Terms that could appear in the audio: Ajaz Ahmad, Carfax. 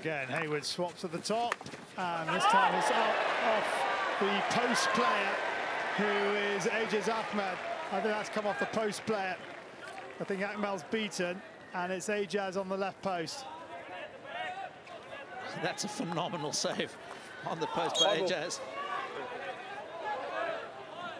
Again, Hayward swaps at the top, and this time it's off the post player, who is Ajaz Ahmad. I think that's come off the post player. I think Akmal's beaten, and it's Ajaz on the left post. That's a phenomenal save on the post by Ajaz.